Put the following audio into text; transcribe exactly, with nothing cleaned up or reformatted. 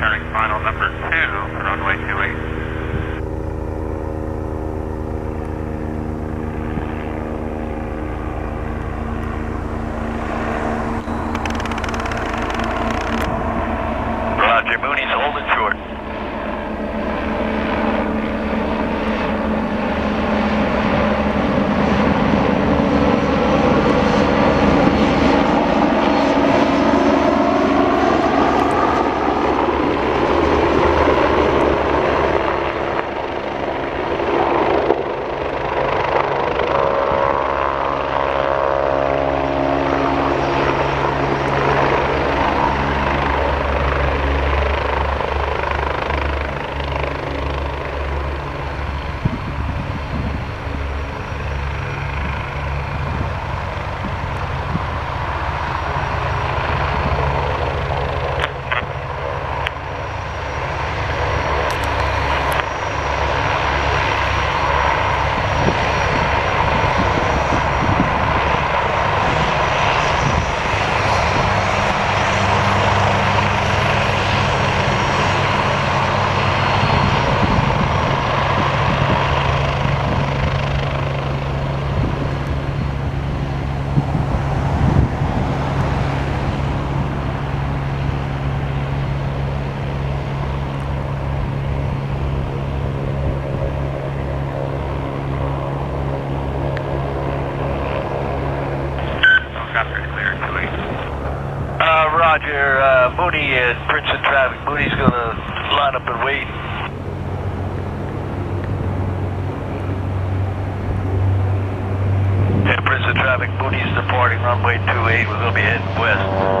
turning final number two for runway two eight. Roger, uh, Mooney at Princeton traffic. Mooney's going to line up and wait. Yeah, Princeton traffic. Mooney's departing runway two eight. We're going to be heading west.